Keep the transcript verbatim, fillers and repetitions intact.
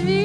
As